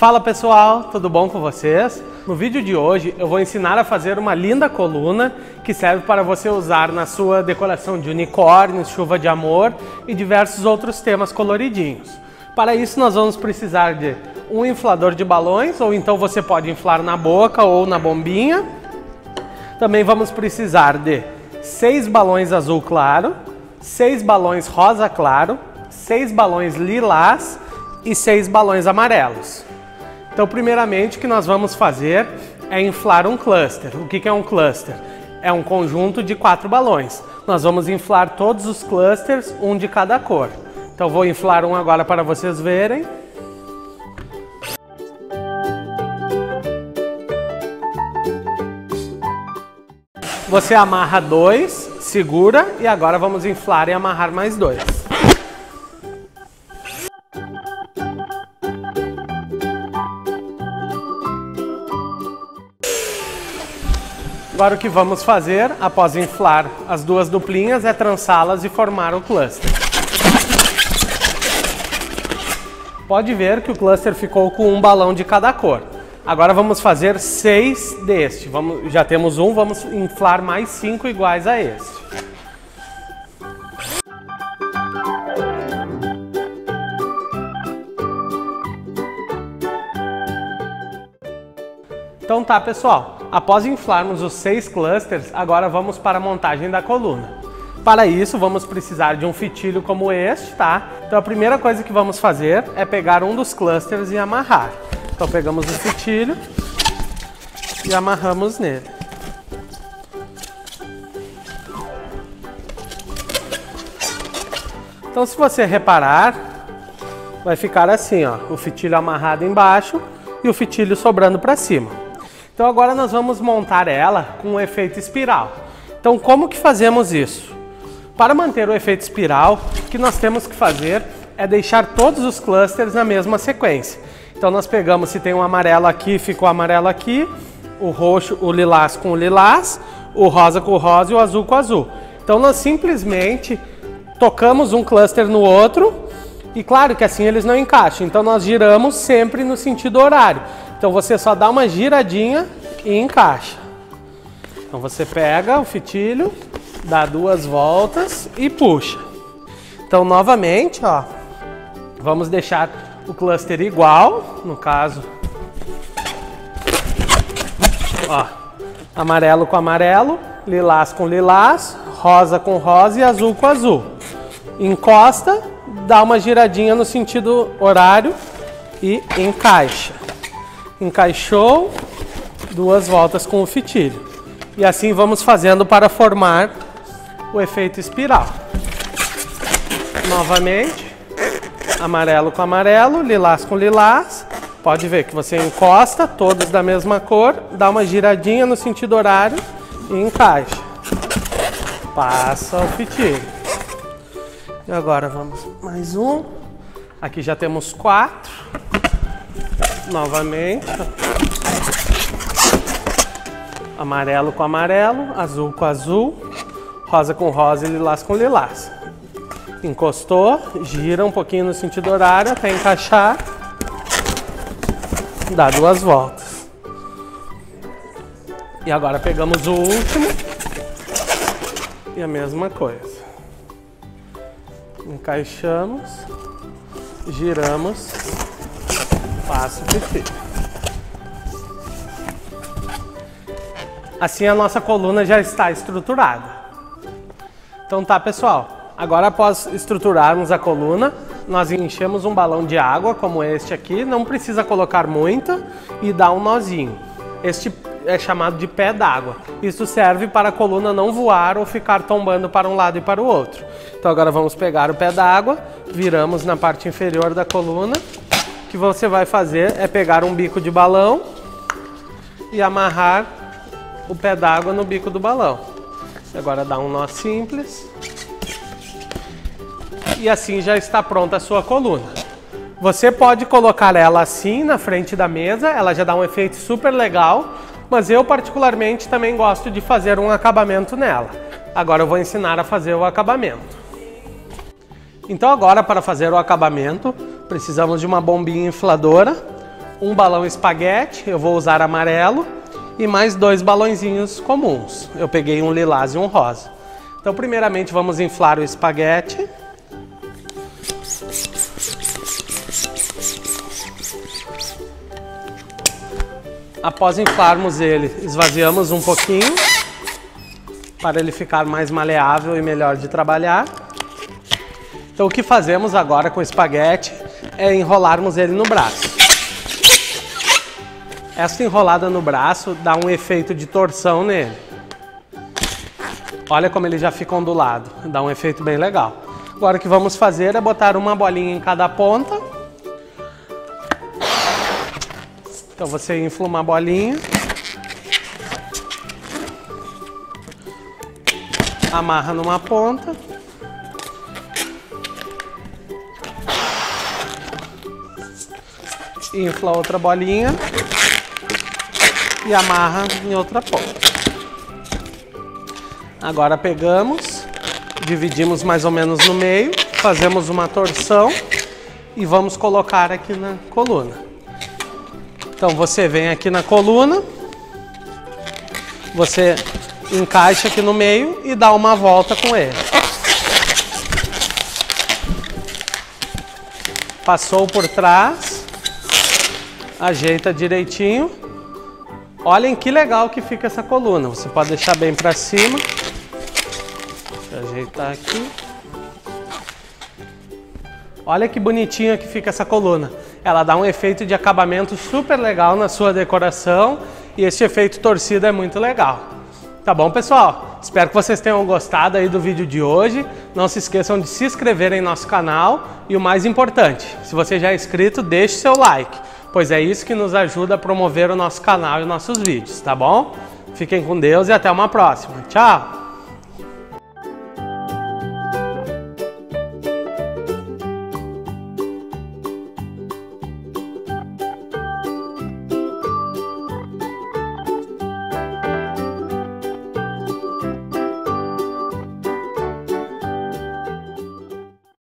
Fala pessoal, tudo bom com vocês? No vídeo de hoje eu vou ensinar a fazer uma linda coluna que serve para você usar na sua decoração de unicórnios, chuva de amor e diversos outros temas coloridinhos. Para isso nós vamos precisar de um inflador de balões, ou então você pode inflar na boca ou na bombinha. Também vamos precisar de 6 balões azul claro, 6 balões rosa claro, 6 balões lilás e 6 balões amarelos. Então, primeiramente, o que nós vamos fazer é inflar um cluster. O que é um cluster? É um conjunto de 4 balões. Nós vamos inflar todos os clusters, um de cada cor. Então, vou inflar um agora para vocês verem. Você amarra 2, segura e agora vamos inflar e amarrar mais 2. Agora o que vamos fazer, após inflar as 2 duplinhas, é trançá-las e formar o cluster. Pode ver que o cluster ficou com um balão de cada cor. Agora vamos fazer 6 deste. Já temos um, vamos inflar mais 5 iguais a este. Então tá, pessoal. Após inflarmos os 6 clusters, agora vamos para a montagem da coluna. Para isso, vamos precisar de um fitilho como este, tá? Então a primeira coisa que vamos fazer é pegar um dos clusters e amarrar. Então pegamos o fitilho e amarramos nele. Então, se você reparar, vai ficar assim, ó, o fitilho amarrado embaixo e o fitilho sobrando para cima. Então agora nós vamos montar ela com um efeito espiral. Então como que fazemos isso? Para manter o efeito espiral, o que nós temos que fazer é deixar todos os clusters na mesma sequência. Então nós pegamos, se tem um amarelo aqui, ficou amarelo aqui, o roxo, o lilás com o lilás, o rosa com o rosa e o azul com o azul. Então nós simplesmente tocamos um cluster no outro e claro que assim eles não encaixam. Então nós giramos sempre no sentido horário. Então você só dá uma giradinha e encaixa. Então você pega o fitilho, dá 2 voltas e puxa. Então novamente, ó, vamos deixar o cluster igual, no caso, ó, amarelo com amarelo, lilás com lilás, rosa com rosa e azul com azul. Encosta, dá uma giradinha no sentido horário e encaixa. Encaixou, 2 voltas com o fitilho. E assim vamos fazendo para formar o efeito espiral. Novamente, amarelo com amarelo, lilás com lilás. Pode ver que você encosta, todos da mesma cor, dá uma giradinha no sentido horário e encaixa. Passa o fitilho. E agora vamos mais um. Aqui já temos 4. Novamente, amarelo com amarelo, azul com azul, rosa com rosa e lilás com lilás. Encostou, gira um pouquinho no sentido horário até encaixar, dá 2 voltas. E agora pegamos o último e a mesma coisa. Encaixamos, giramos. Passo perfeito. Assim a nossa coluna já está estruturada. Então tá, pessoal, agora após estruturarmos a coluna, nós enchemos um balão de água como este aqui, não precisa colocar muita, e dá um nozinho. Este é chamado de pé d'água. Isso serve para a coluna não voar ou ficar tombando para um lado e para o outro. Então agora vamos pegar o pé d'água, viramos na parte inferior da coluna. O que você vai fazer é pegar um bico de balão e amarrar o pé d'água no bico do balão. Agora dá um nó simples. E assim já está pronta a sua coluna. Você pode colocar ela assim na frente da mesa, ela já dá um efeito super legal, mas eu particularmente também gosto de fazer um acabamento nela. Agora eu vou ensinar a fazer o acabamento. Então agora, para fazer o acabamento, precisamos de uma bombinha infladora, um balão espaguete, eu vou usar amarelo, e mais dois balãozinhos comuns. Eu peguei um lilás e um rosa. Então, primeiramente, vamos inflar o espaguete. Após inflarmos ele, esvaziamos um pouquinho para ele ficar mais maleável e melhor de trabalhar. Então, o que fazemos agora com o espaguete é enrolarmos ele no braço. Essa enrolada no braço dá um efeito de torção nele. Olha como ele já fica ondulado, dá um efeito bem legal. Agora o que vamos fazer é botar uma bolinha em cada ponta. Então você infla uma bolinha, amarra numa ponta, infla outra bolinha e amarra em outra ponta. Agora pegamos, dividimos mais ou menos no meio, fazemos uma torção e vamos colocar aqui na coluna. Então você vem aqui na coluna, você encaixa aqui no meio e dá uma volta com ele. Passou por trás, ajeita direitinho. Olhem que legal que fica essa coluna. Você pode deixar bem para cima. Deixa eu ajeitar aqui. Olha que bonitinha que fica essa coluna. Ela dá um efeito de acabamento super legal na sua decoração e esse efeito torcido é muito legal. Tá bom, pessoal? Espero que vocês tenham gostado aí do vídeo de hoje. Não se esqueçam de se inscrever em nosso canal e o mais importante, se você já é inscrito, deixe seu like, pois é isso que nos ajuda a promover o nosso canal e nossos vídeos, tá bom? Fiquem com Deus e até uma próxima. Tchau!